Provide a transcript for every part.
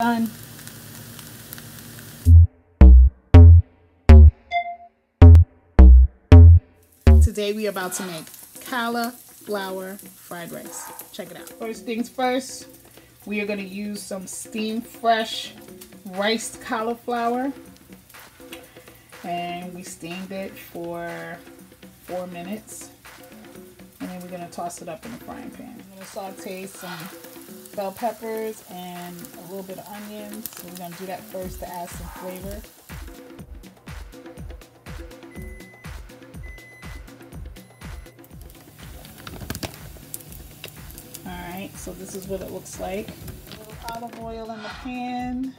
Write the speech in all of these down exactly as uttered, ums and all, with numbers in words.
Done. Today we are about to make cauliflower fried rice. Check it out. First things first, we are going to use some steamed fresh riced cauliflower. And we steamed it for four minutes. And then we're going to toss it up in the frying pan. I'm going to saute some bell peppers and a little bit of onions. So we're gonna do that first to add some flavor. All right, so this is what it looks like. A little olive oil in the pan.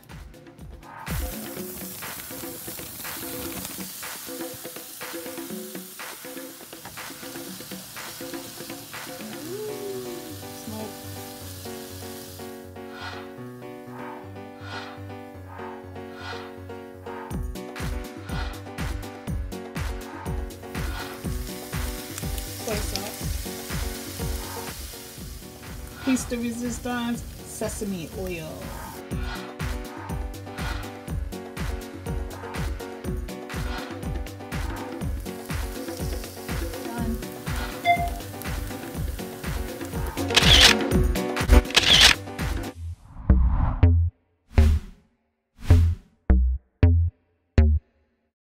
Piece de resistance, sesame oil.